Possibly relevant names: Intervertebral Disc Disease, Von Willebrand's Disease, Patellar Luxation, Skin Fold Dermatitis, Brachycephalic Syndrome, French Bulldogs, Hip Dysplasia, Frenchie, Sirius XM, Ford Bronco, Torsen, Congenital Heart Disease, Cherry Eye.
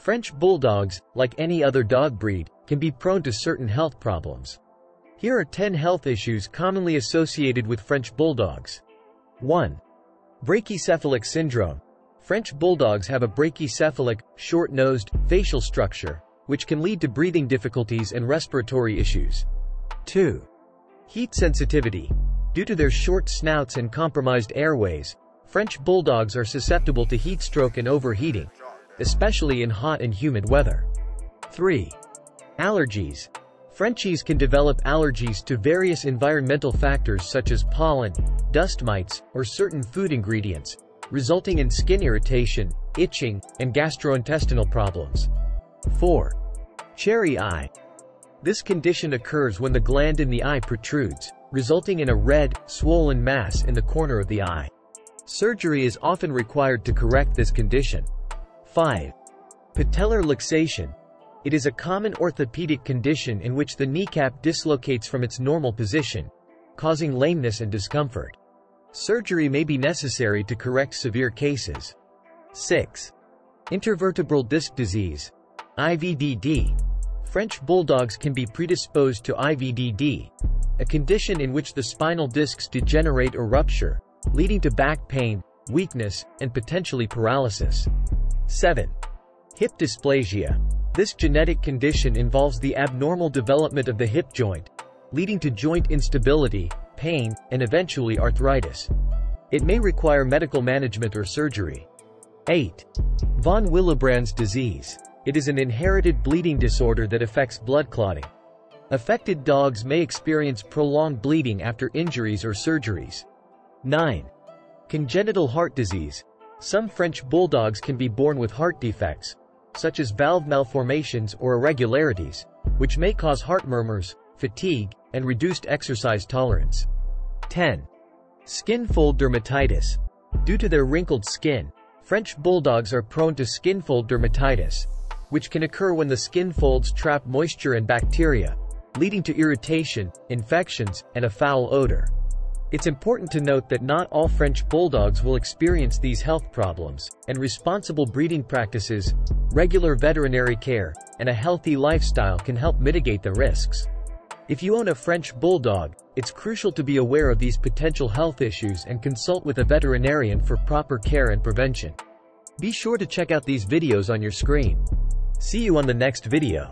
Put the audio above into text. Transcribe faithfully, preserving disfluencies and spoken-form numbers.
French bulldogs, like any other dog breed, can be prone to certain health problems. Here are ten health issues commonly associated with French bulldogs. one. Brachycephalic Syndrome. French bulldogs have a brachycephalic, short-nosed, facial structure, which can lead to breathing difficulties and respiratory issues. two. Heat sensitivity. Due to their short snouts and compromised airways, French bulldogs are susceptible to heat stroke and overheating, especially in hot and humid weather. three. Allergies. Frenchies can develop allergies to various environmental factors such as pollen, dust mites, or certain food ingredients, resulting in skin irritation, itching, and gastrointestinal problems. four. Cherry eye. This condition occurs when the gland in the eye protrudes, resulting in a red, swollen mass in the corner of the eye. Surgery is often required to correct this condition. five. Patellar luxation. It is a common orthopedic condition in which the kneecap dislocates from its normal position, causing lameness and discomfort. Surgery may be necessary to correct severe cases. six. Intervertebral disc disease. I V D D. French bulldogs can be predisposed to I V D D, a condition in which the spinal discs degenerate or rupture, leading to back pain, weakness, and potentially paralysis. seven. Hip dysplasia. This genetic condition involves the abnormal development of the hip joint, leading to joint instability, pain, and eventually arthritis. It may require medical management or surgery. eight. Von Willebrand's disease. It is an inherited bleeding disorder that affects blood clotting. Affected dogs may experience prolonged bleeding after injuries or surgeries. nine. Congenital heart disease. Some French bulldogs can be born with heart defects, such as valve malformations or irregularities, which may cause heart murmurs, fatigue, and reduced exercise tolerance. ten. Skin fold dermatitis. Due to their wrinkled skin, French bulldogs are prone to skin fold dermatitis, which can occur when the skin folds trap moisture and bacteria, leading to irritation, infections, and a foul odor. It's important to note that not all French bulldogs will experience these health problems, and responsible breeding practices, regular veterinary care, and a healthy lifestyle can help mitigate the risks. If you own a French bulldog, it's crucial to be aware of these potential health issues and consult with a veterinarian for proper care and prevention. Be sure to check out these videos on your screen. See you on the next video.